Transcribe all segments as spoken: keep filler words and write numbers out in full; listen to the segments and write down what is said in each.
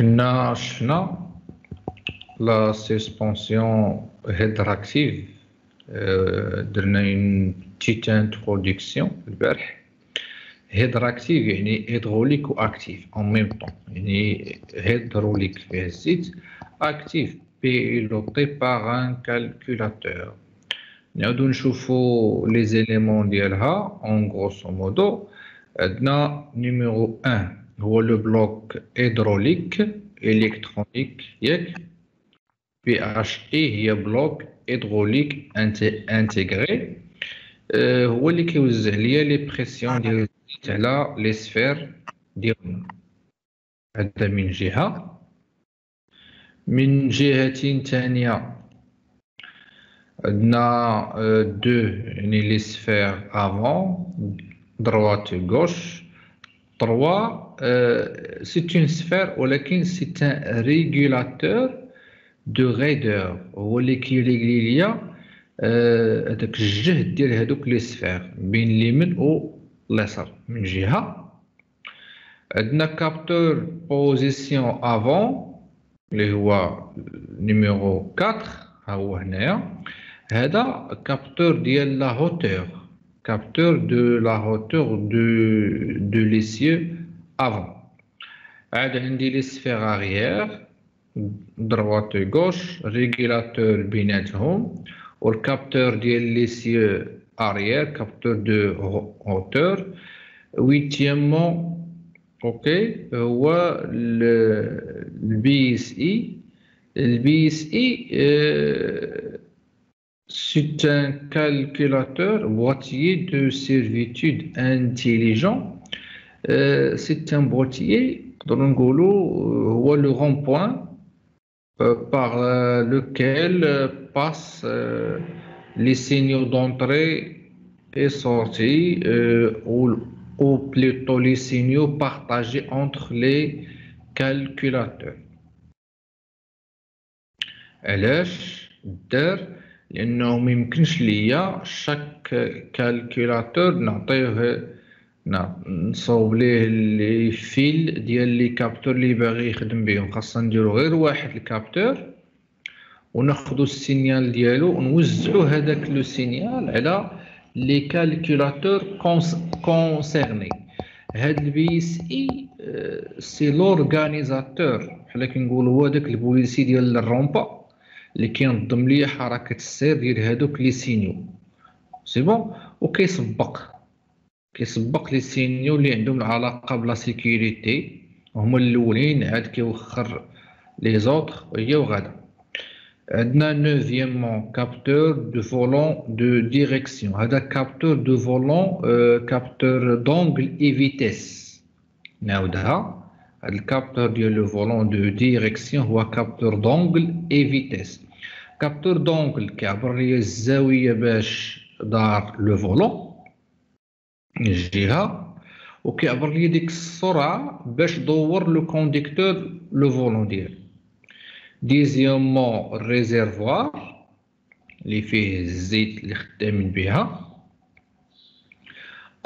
كنا شفنا لا سسبونسيون هيدراكتيف درنا اون بتيت انترودكسيون البارح. هيدراكتيف يعني هيدروليك و اكتيف اون ميم طون، يعني هيدروليك فيه الزيت، اكتيف بيلوتي باغ ان كالكولاتور. نعاودو نشوفو لي زيليمون ديالها اون غروسو مودو. عندنا نيميرو واحد هو لو بلوك هيدروليك الكترونيك ياك، بي اش اي هي بلوك هيدروليك انتيغري هو اللي كيوزع ليا لي بريسيون ديال على لي سفير ديالنا. هذا من جهه. من جهه ثانيه عندنا دو يعني لي سفير افون دروات غوش. trois c'est une sphère ولكن c'est un régulateur de raideur هو اللي كيريغلي ليا هذاك الجهد ديال هذوك لي سفير بين اليمين و اليسار من جهه. عندنا كابتور بوزيسيون افون اللي هو نيميرو quatre ها هو هنايا. هذا كابتور ديال لا هوتور، capteur de la hauteur de, de l'essieu avant. J'ai les sphères arrière, droite et gauche, régulateur binatron, ou le capteur de l'essieu arrière, capteur de hauteur. Huitièmement, ok, ou le, le B S I. Le B S I, euh, c'est un calculateur boîtier de servitude intelligent. Euh, c'est un boîtier dans l'angolo, euh, le rond-point euh, par euh, lequel euh, passent euh, les signaux d'entrée et sortie, euh, ou, ou plutôt les signaux partagés entre les calculateurs. L H, D E R, لأنه ميمكنش ليا شاك كالكولاتور نعطيه نصوب ليه لي فيل ديال لي كابتور لي باغي يخدم بيهم. خاصنا نديرو غير واحد الكابتور وناخدو السينيال ديالو ونوزعو هداك لو سينيال على لي كالكولاتور كونسيرني. هاد البي اس اي سي لورغانيزاتور بحال كنقولو هو داك البوليسي ديال الرومبا اللي كينظم ليا حركه السير ديال هذوك لي سينيو سي بون، وكيسبق كيسبق لي سينيو اللي عندهم العلاقه بلا سيكوريتي هما الاولين، عاد كيوخر لي زوطخ هي وغادا. عندنا نوفيامون كابتور دو فولون دو ديريكسيون. هذا كابتور دو فولون كابتور دونغل اي فيتيس. نعاودها، هاد الكابتور ديال لو فولون دو ديريكسيون هو كابتور دونغل اي فيتيس. كابتور دونغل كيعبر ليا الزاويه باش دار لو فولون من جهه، وكيعبر ليا ديك السرعه باش دور لو كونديكتور لو فولون ديالو. ديزيامون الريزيرفوار اللي فيه الزيت اللي خدامين بها.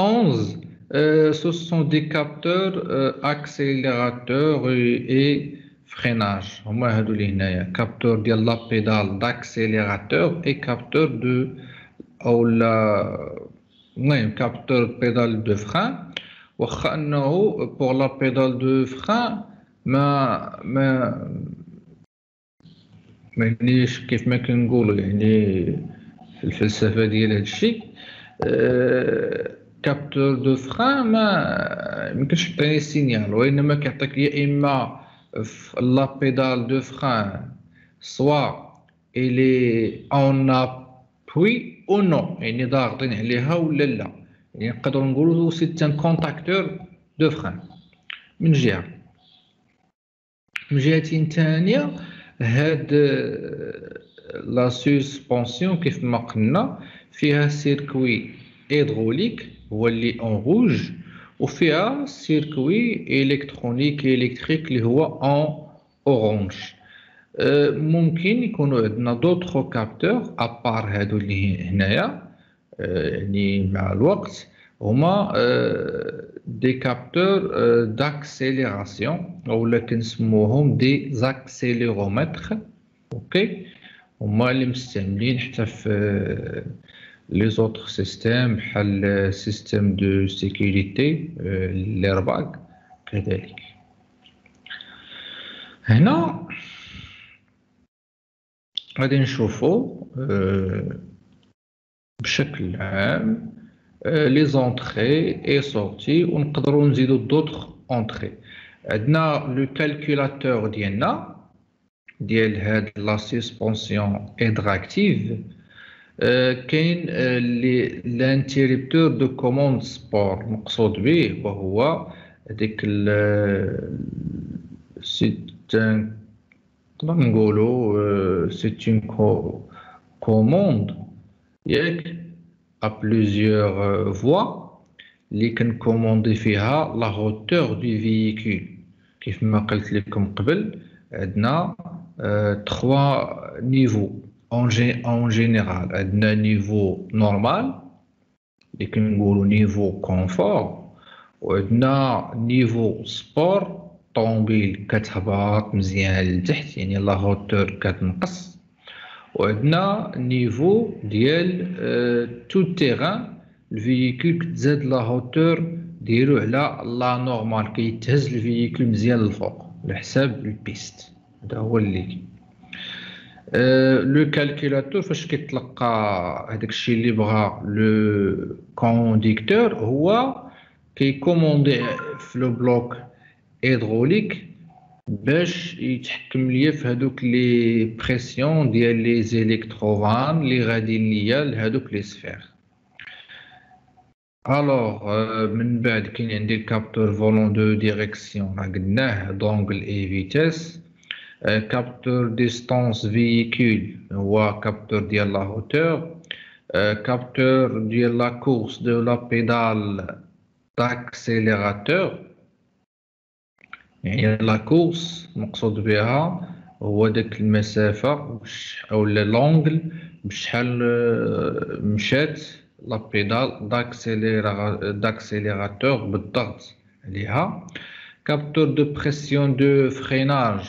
onze Euh, ce sont des capteurs euh, accélérateurs et, et freinage. On a capteur de la pédale d'accélérateur et capteur de ou la, oui, capteur pédale de frein. Pour la pédale de frein, ma, ma, ma, كابتور دو فران ما يمكنش يعطيني سينيال، وانما كيعطيك ليا اما في لا بيدال دو فران سوا الي اون ابوي او نو، يعني ضاغطين عليها ولا لا، يعني نقدروا نقولوا سي ان كونتاكتور دو فران من جهه. من جهه ثانيه هاد لا سسبونسيون كيف ما قلنا فيها سيركوي هيدروليك هو اللي اون روج، وفيها سيركوي الكترونيك الكتريك اللي هو اون اورانج. ممكن يكونوا عندنا دوطخ كابتور ابار هادو اللي هنايا، يعني مع الوقت هما des capteurs euh, d'accélération, ou les qu'nسموهم des accéléromètres. OK, وما اللي مستعملين حتى في les autres systèmes, le système de sécurité, l'airbag, كذلك. هنا غادي نشوفوا بشكل عام les entrées et sorties ونقدروا نزيدوا d'autres entrées. عندنا le calculateur ديالنا ديال هاد la suspension hydractive. كاين الانتربتور دو كوموند سبور المقصود به وهو هذيك ستين نقدر نقولوا ستين كوموند ياك ا بليزيور فوا اللي كنكوموندي فيها لا هوتور دو فييكول. كيف ما قلت لكم قبل عندنا ثلاثة نيفو en général. On a un niveau normal, et un niveau confort, on a un niveau sport, tomber quatre barres, la hauteur quatre barres, on a un niveau tout terrain, le véhicule qui est la hauteur de la normale, qui est le véhicule qui est le fort, le حساب البيست. Le calculateur, فاش كيتلقى هذاك الشيء اللي بغا لو كونديكتور هو كيكوموندي في لو بلوك هيدروليك باش يتحكم ليا في هذوك لي بريسيون ديال لي زيليكتروفان اللي غاديين ليا لهذوك لي سفير. الوغ من بعد كاين عندي الكابتور فولون دو ديريكسيون راه قلناه دونغل اي فيتاس. Capteur distance véhicule ou capteur de la hauteur, capteur de la course de la pédale d'accélérateur. La course, مقصود بها هو داك المسافة أو l'angle بشحال مشات la pédale d'accélérateur بالضغط عليها. Capteur de pression de freinage.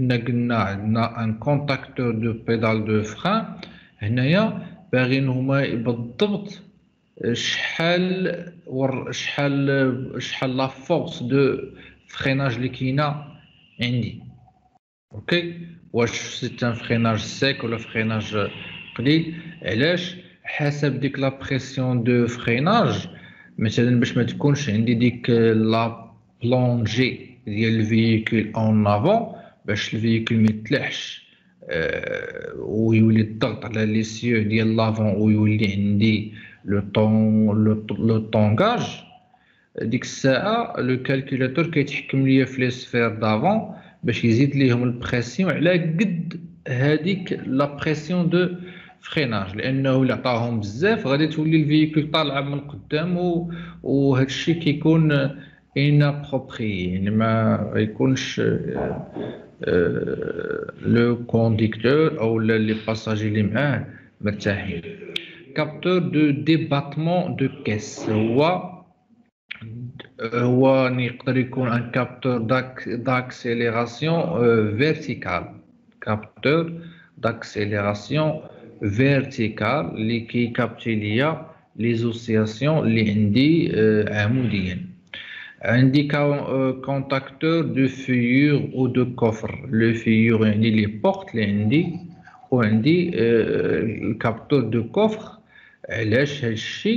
عندنا ان كونتاكتور دو بيدال دو فران هنايا باغيين هما بالضبط شحال شحال شحال لا فورس دو فريناج اللي كاينه عندي. اوكي واش سيت ان فريناج سيك ولا فريناج قليل. علاش؟ حسب ديك لا بريسيون دو فريناج. مثلا باش ما تكونش عندي ديك لا بلونجي ديال الفييكول اون افون باش الفيكول ميتلحش ويولي الضغط على لي سيو ديال لافون ويولي عندي لو طون لو طونكاج. ديك الساعه لو كالكولاتور كيتحكم ليا في لي سفير دافون باش يزيد ليهم البريسيون على قد هذيك لا بريسيون دو فريناج لانه الا عطاهم بزاف غادي تولي الفيكول طالعه من قدام وهذا الشيء كيكون inapproprié. يعني ما يكونش لو كونديكتور او لي باساجي اللي معاه مرتاحين. كابتور دو ديباتمون دو كيس هو هو يقدر يكون ان كابتور داكسيليراسيون فيرتيكال. كابتور داكسيليراسيون فيرتيكال اللي كيكابتي ليا لي زوسياسيون اللي عندي عموديا. Indiquant contacteur de fuyure ou de coffre. Le fuyure est les portes, l'indique, ou indique le capteur de coffre. L'H H I,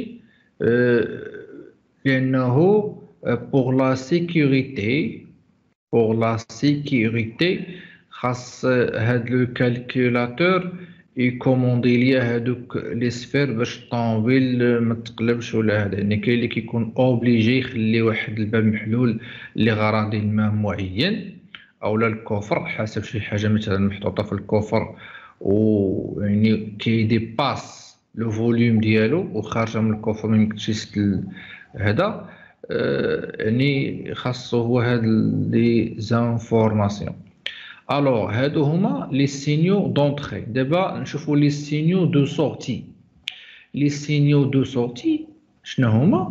pour la sécurité, pour la sécurité, le calculateur est commandé lié les sphères باش طوموبيل ما تقلبش ولا هذا. يعني كاين اللي كيكون اوبليجي يخلي واحد الباب محلول لغرض ما معين اولا الكوفر حسب شي حاجه مثلا محطوطه في الكوفر و يعني كي ديباس لو فوليوم ديالو وخارجه من الكوفر ما يمكنش يسد هذا. يعني خاصو هو هاد لي زانفورماسيون. Alors, les signaux d'entrée. D'abord, je vois les signaux de sortie. Les signaux de sortie, je n'ai pas.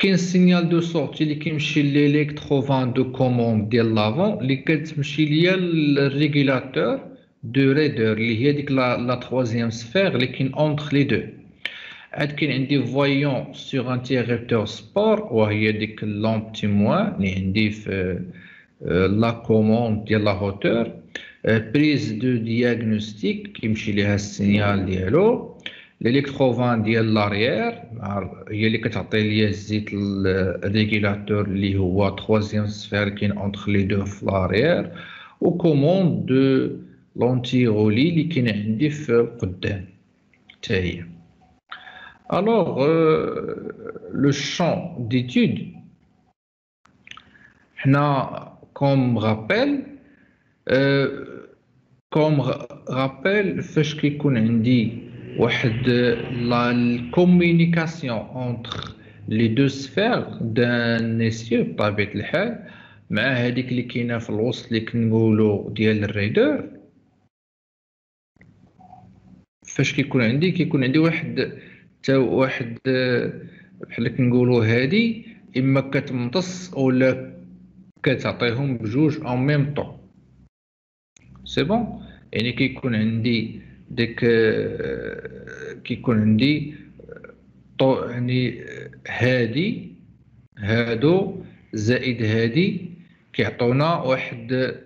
كاين سينيال دو سورتي اللي كيمشي لليكتروفان دو كوموند ديال لافون اللي كتمشي ليا للريغولاتور دو ريدور اللي هي ديك لا تروازيام سفير اللي كاين اونتر لي دو. عاد كاين عندي فويون سوغ انتيريبتور سبور وهي ديك لامب تيموان اللي عندي في لا كوموند ديال لا هوتور. بريز دو دياغنوستيك كيمشي ليها السينيال ديالو. الالكتروفان ديال لاريير هي اللي كتعطي ليا الزيت الريغولاتور اللي هو تروازيام سفير كاين اونتر لي دو في لاريير و كوموند دو لونتيغولي اللي كاين عندي في قدام حتى هي. الوغ لو شون ديتود حنا كوم غابيل كوم غابيل فاش كيكون عندي واحد الكوميونيكاسيون اونتر لي دو سفير دان اسيو بطبيعة الحال مع هذيك اللي كاينه في الوسط اللي كنقولو ديال الريدور. فاش كيكون عندي كيكون عندي واحد تا واحد بحال كنقولو هادي اما كتمتص ولا كتعطيهم بجوج اون ميم طون سي بون. يعني كيكون عندي ديك كيكون عندي طو يعني هادي هادو زائد هادي كيعطونا واحد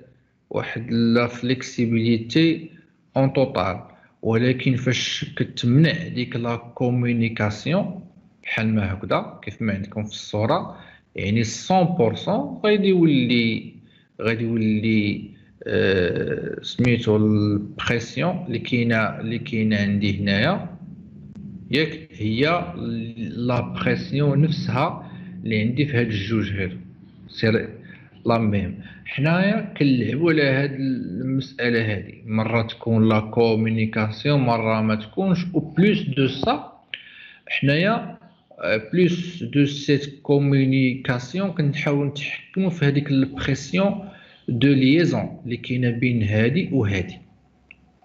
واحد لا فليكسيبيليتي اون توتال. ولكن فاش كتمنع ديك لا كومونيكاسيون بحال ما هكذا كيف ما عندكم في الصوره يعني مية بالمية غادي يولي غادي يولي أه سميتو البريسيون اللي كاينه اللي كاينه عندي هنايا ياك هي لا بريسيون نفسها اللي عندي في هاد الجوج هادو سير لا ميم. حنايا كنلعبو على هاد المساله هادي مره تكون لا كومونيكاسيون مره ما تكونش او بلوس دو سا. حنايا بلوس دو سيت كومونيكاسيون كنحاول نتحكمو في هاديك البريسيون دو ليزون اللي كاينه بين هادي وهادي.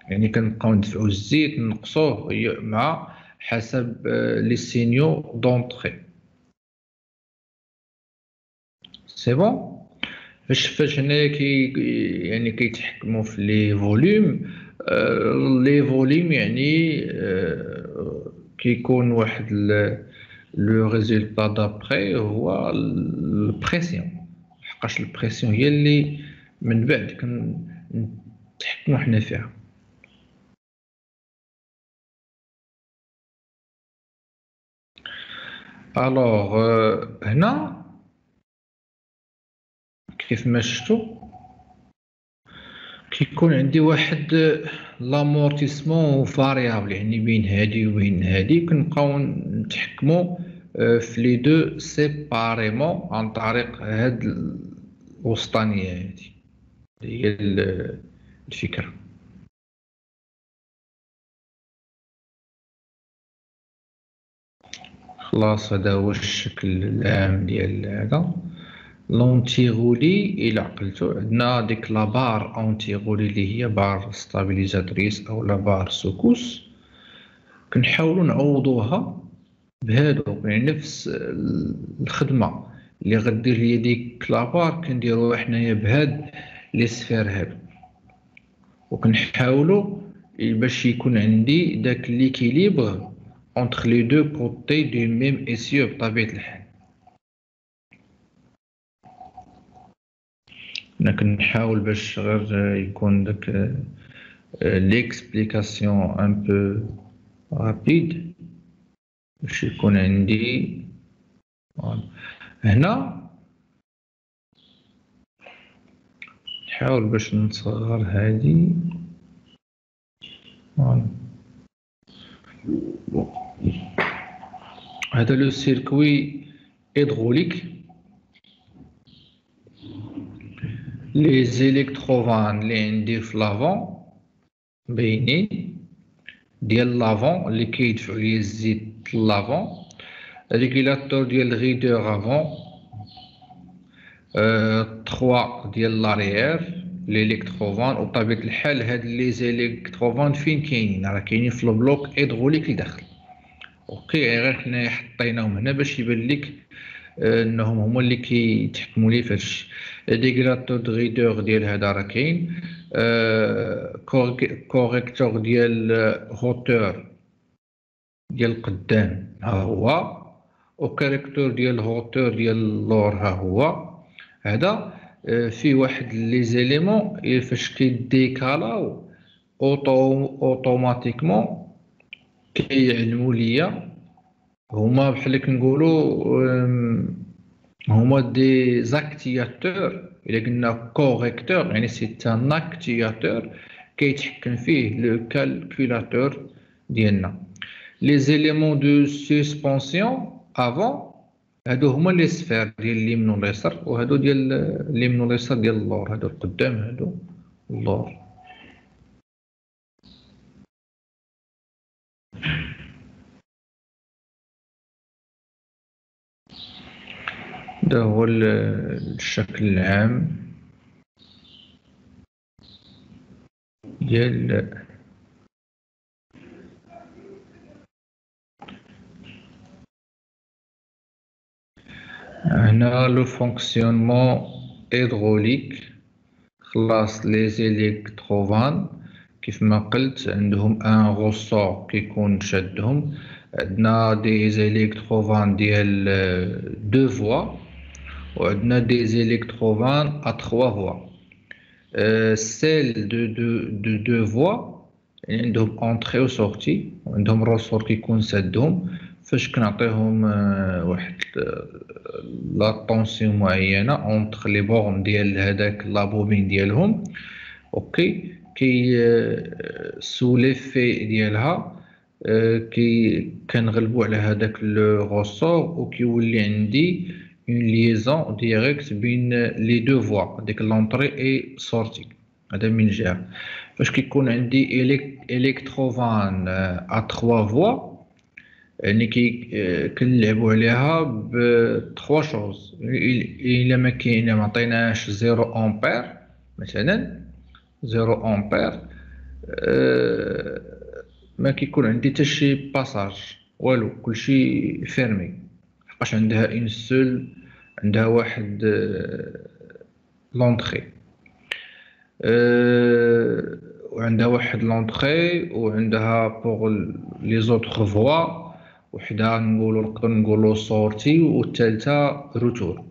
يعني كنبقاو ندفعو الزيت نقصوه مع حسب لي سينيو دونطري سي بون. فاش فاش هنايا كي يعني كيتحكموا في لي فوليوم آه لي فوليوم يعني آه كيكون واحد لو ريزولطا دابخي هو البريسيون حقاش البريسيون هي اللي من بعد كنتحكمو حنا فيها. الوغ هنا كيف ما شفتو كيكون عندي واحد لامورتيسمون فاريابل يعني بين هادي وبين هادي كنبقاو نتحكمو في لي دو سيباريمون عن طريق هاد الوسطانيه هادي هي الفكره. خلاص هذا هو الشكل العام ديال هذا لونتيغولي. الى عقلتو عندنا ديك لا بار اونتيغولي اللي هي بار ستابيليزاتريس او لا بار سوكوس كنحاولوا نعوضوها بهادو. يعني نفس الخدمه اللي غدير لي ديك لا بار كنديروها حنايا بهاد لي سفير هادو وكنحاولوا باش يكون عندي داك ليكيليبر اونتر لي دو كوتي دو ميم اسيو بطبيعه الحال. انا كنحاول باش غير يكون داك ليكسبليكاسيون ان بو رابيد باش يكون عندي هنا نحاول باش نصغر هادي هذا لو سيركوي هيدروليك لي زيليكتروفان لي عندي في لافون بيني ديال لافون لي كيدفعو ليا الزيت لافون ريغولاتور ديال الريدور افون ثلاثة ديال لاريير ليليكتروفان. وبطبيعة الحال هاد لي زيليكتروفان فين كاينين راه كاينين في البلوك هيدروليك لداخل. اوكي غير حنايا حطيناهم هنا باش يبان لك انهم هما اللي كيتحكموا ليه فاش ديغراتور دغيدور ديال هذا راه كاين، كوريكتور ديال هوتور ديال القدام ها هو، وكاريكتور ديال هوتور ديال اللور ها هو. هذا في واحد لي زيليمون فاش كيديكالاو اوتو اوتوماتيكمون كيعلموا ليا هما بحال كنقولوا هما دي زاكتياتور. الا قلنا كوريكتور يعني سي ان اكتياتور كيتحكم فيه لو كالكولاتور ديالنا. Les éléments de suspension avant, هادو هما لي سفير ديال اليمين واليسار، وهادو ديال اليمين واليسار ديال اللور، هادو القدام هادو اللور. هذا هو الشكل العام ديال هنا لو فونكسيونمون هيدروليك. خلاص لي زيليكتروفان كيف ما قلت عندهم ان غوسور كيكون شادهم، عندنا دي زيليكتروفان ديال دو فوا وعندنا دي زيليكتروفان ا تخوا فوا. سيل دو دو دو فوا يعني عندهم اونتري و سورتي وعندهم روسور كيكون سادهم، فاش كنعطيهم واحد لا طونسيون معينه اونطخ لي بورم ديال هذاك لابوبين ديالهم اوكي كي سولي في ديالها كي كنغلبوا على هذاك لو غوسور وكيولي عندي اون ليزون ديريكت بين لي دو فوا ديك لونطري اي سورتي. هذا من جهه. فاش كيكون عندي الكتروفان ا تخوا فوا يعني كي كنلعبوا عليها ب ثلاث شوز، الا ما كاين ما عطيناش صفر امبير مثلا صفر امبير أه ما كيكون عندي حتى شي باساج والو، كلشي فيرمي حقاش عندها اون سول عندها واحد لونطري أه وعندها واحد لونطري وعندها بوغ لي زوطخ فوا، وحده نقولوا نقدر نقولوا سورتي والثالثه روتور.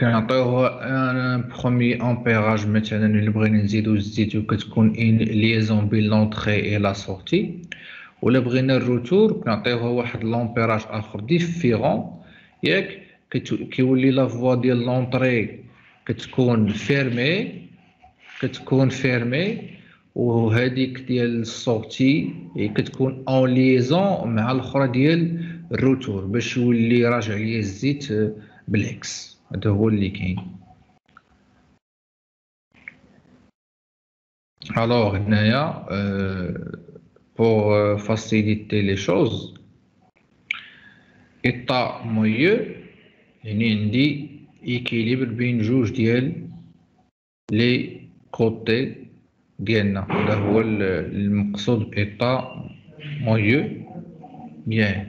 كنعطيوها ان برومي امبيراج مثلا اللي بغينا نزيدو الزيتو كتكون ان ليزون بين لونطري اي لا سورتي، ولا بغينا الروتور كنعطيوها واحد لامبيراج اخر ديفيرون ياك، كيولي لا فوا ديال لونطري كتكون فيرمي كتكون فيرمي وهذيك ديال الصوتي كتكون اون ليزون مع الاخرى ديال الروتور باش يولي راجع ليا الزيت بالاكس. هذا هو اللي كاين. الوغ هنايا بور فاسيليتي لي شوز ايطا مويو يعني عندي ايكيليبر بين جوج ديال لي كوتي ديالنا. هذا هو المقصود بإيطا مويو مياه.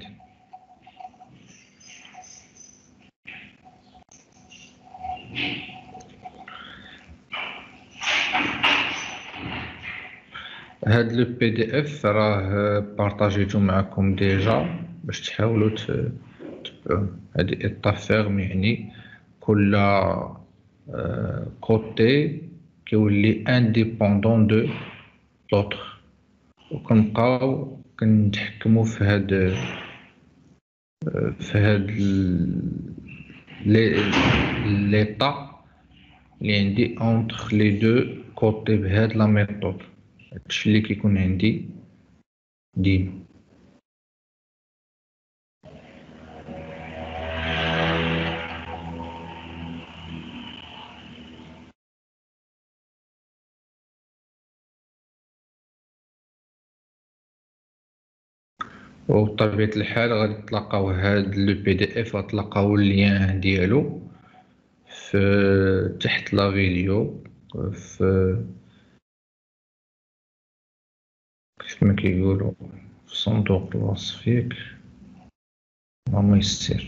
هاد لو بي دي اف راه بارطاجيتو معكم ديجا باش تحاولوا تتبعوا. هاد إيطا فيرم يعني كل كوتي كيولي انديبوندون دو لوطخ، وكنبقاو كنتحكمو في هاد في هاد لي ليطا لي عندي اونتخ لي دو كوتي بهاد لا ميطود. هادشي لي كيكون عندي ديما. وبطبيعة الحال غادي تلقاو هاد لو بي دي اف غتلقاو الليان ديالو في تحت لا فيديو في كيف ما كيقولوا في صندوق الوصف ياك Mama ister.